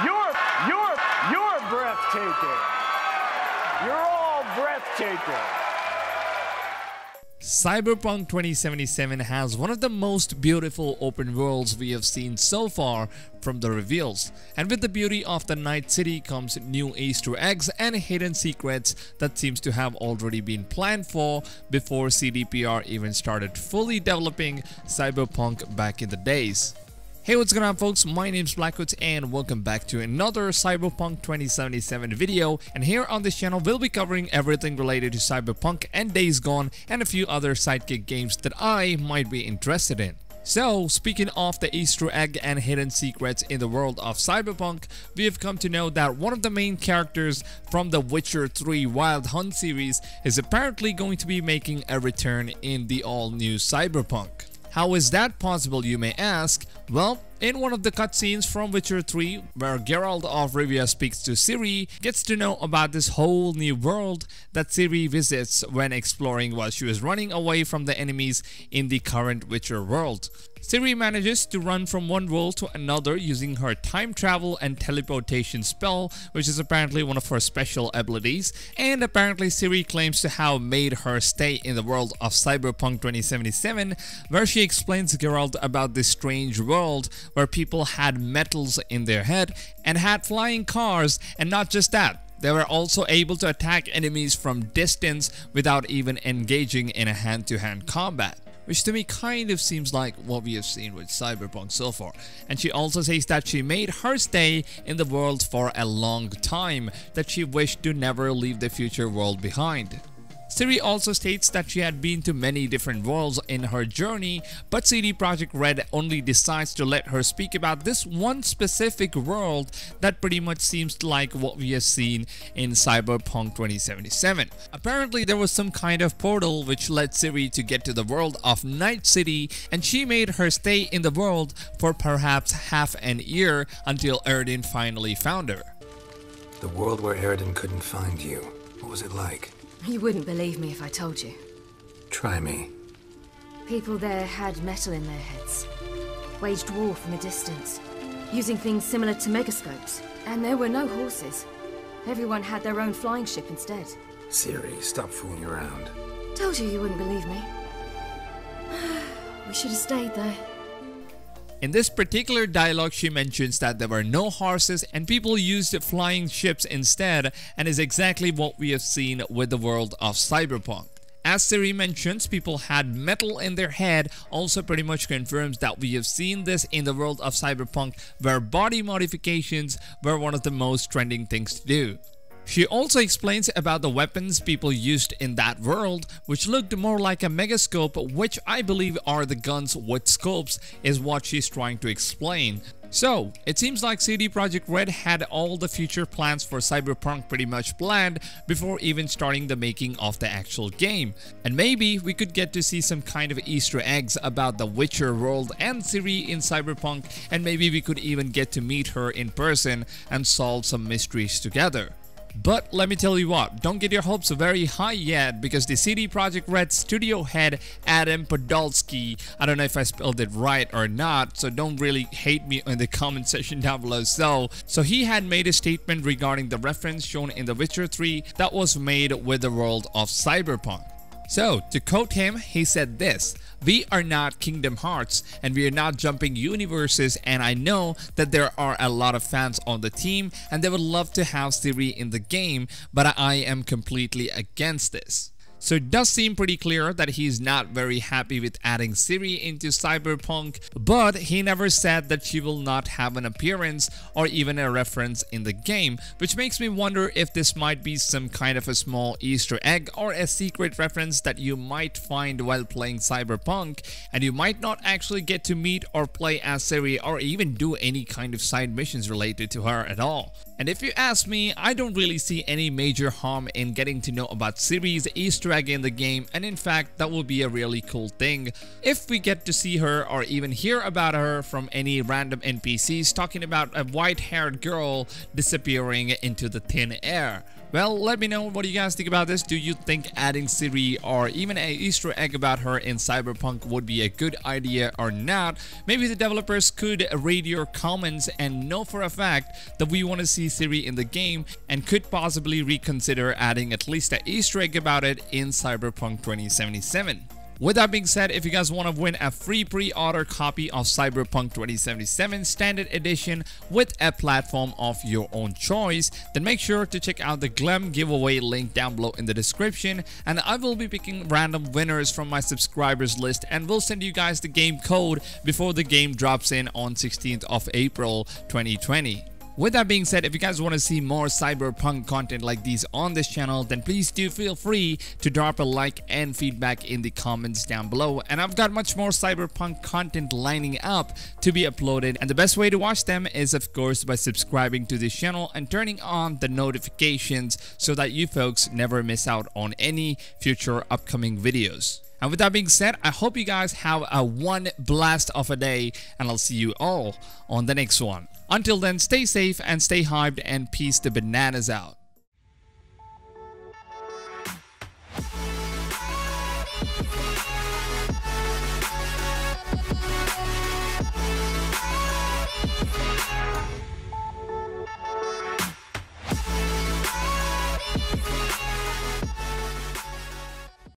You're breathtaking. You're all breathtaking. Cyberpunk 2077 has one of the most beautiful open worlds we have seen so far from the reveals, and with the beauty of the Night City comes new Easter eggs and hidden secrets that seems to have already been planned for before CDPR even started fully developing Cyberpunk back in the days. Hey, what's going on folks, my name's Blakwoodz and welcome back to another Cyberpunk 2077 video, and here on this channel we'll be covering everything related to Cyberpunk and Days Gone and a few other sidekick games that I might be interested in. So, speaking of the Easter egg and hidden secrets in the world of Cyberpunk, we have come to know that one of the main characters from the Witcher 3 Wild Hunt series is apparently going to be making a return in the all-new Cyberpunk. How is that possible, you may ask? Well, in one of the cutscenes from Witcher 3, where Geralt of Rivia speaks to Ciri, gets to know about this whole new world that Ciri visits when exploring while she was running away from the enemies in the current Witcher world. Ciri manages to run from one world to another using her time travel and teleportation spell, which is apparently one of her special abilities, and apparently Ciri claims to have made her stay in the world of Cyberpunk 2077, where she explains to Geralt about this strange world where people had metals in their head and had flying cars, and not just that, they were also able to attack enemies from distance without even engaging in a hand-to-hand combat. Which to me kind of seems like what we have seen with Cyberpunk so far. And she also says that she made her stay in the world for a long time, that she wished to never leave the future world behind. Ciri also states that she had been to many different worlds in her journey, but CD Projekt Red only decides to let her speak about this one specific world that pretty much seems like what we have seen in Cyberpunk 2077. Apparently there was some kind of portal which led Ciri to get to the world of Night City, and she made her stay in the world for perhaps half an year until Eredin finally found her. The world where Eredin couldn't find you, what was it like? You wouldn't believe me if I told you. Try me. People there had metal in their heads, waged war from a distance, using things similar to megascopes. And there were no horses. Everyone had their own flying ship instead. Ciri, stop fooling around. Told you you wouldn't believe me. We should have stayed there. In this particular dialogue, she mentions that there were no horses and people used flying ships instead, and is exactly what we have seen with the world of Cyberpunk. As Ciri mentions, people had metal in their head, also pretty much confirms that we have seen this in the world of Cyberpunk, where body modifications were one of the most trending things to do. She also explains about the weapons people used in that world, which looked more like a megascope, which I believe are the guns with scopes, is what she's trying to explain. So, it seems like CD Projekt Red had all the future plans for Cyberpunk pretty much planned before even starting the making of the actual game. And maybe we could get to see some kind of Easter eggs about the Witcher world and Ciri in Cyberpunk, and maybe we could even get to meet her in person and solve some mysteries together. But let me tell you what, don't get your hopes very high yet, because the CD Projekt Red studio head Adam Podolski, I don't know if I spelled it right or not, so don't really hate me in the comment section down below. So he had made a statement regarding the reference shown in The Witcher 3 that was made with the world of Cyberpunk. So, to quote him, he said this: "We are not Kingdom Hearts and we are not jumping universes, and I know that there are a lot of fans on the team and they would love to have Ciri in the game, but I am completely against this." So it does seem pretty clear that he's not very happy with adding Ciri into Cyberpunk, but he never said that she will not have an appearance or even a reference in the game, which makes me wonder if this might be some kind of a small Easter egg or a secret reference that you might find while playing Cyberpunk, and you might not actually get to meet or play as Ciri or even do any kind of side missions related to her at all. And if you ask me, I don't really see any major harm in getting to know about Ciri's Easter drag in the game, and in fact that will be a really cool thing if we get to see her or even hear about her from any random NPCs talking about a white-haired girl disappearing into the thin air. Well, let me know what you guys think about this. Do you think adding Ciri or even an Easter egg about her in Cyberpunk would be a good idea or not? Maybe the developers could read your comments and know for a fact that we want to see Ciri in the game and could possibly reconsider adding at least an Easter egg about it in Cyberpunk 2077. With that being said, if you guys want to win a free pre-order copy of Cyberpunk 2077 Standard Edition with a platform of your own choice, then make sure to check out the Gleam giveaway link down below in the description, and I will be picking random winners from my subscribers list and will send you guys the game code before the game drops in on 16th of April 2020. With that being said, if you guys want to see more cyberpunk content like these on this channel, then please do feel free to drop a like and feedback in the comments down below. And I've got much more cyberpunk content lining up to be uploaded, and the best way to watch them is of course by subscribing to this channel and turning on the notifications so that you folks never miss out on any future upcoming videos. And with that being said, I hope you guys have a one blast of a day, and I'll see you all on the next one. Until then, stay safe and stay hyped, and peace the bananas out.